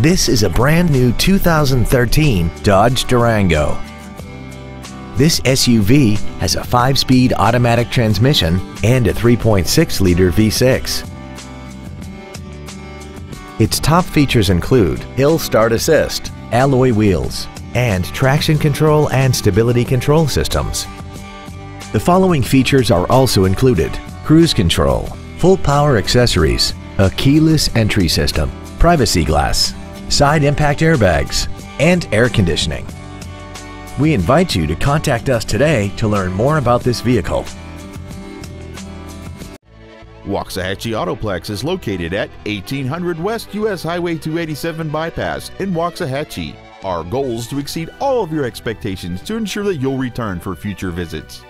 This is a brand new 2013 Dodge Durango. This SUV has a 5-speed automatic transmission and a 3.6-liter V6. Its top features include Hill Start Assist, alloy wheels, and traction control and stability control systems. The following features are also included: cruise control, full power accessories, a keyless entry system, privacy glass, side impact airbags, and air conditioning. We invite you to contact us today to learn more about this vehicle. Waxahachie Autoplex is located at 1800 West U.S. Highway 287 Bypass in Waxahachie. Our goal is to exceed all of your expectations to ensure that you'll return for future visits.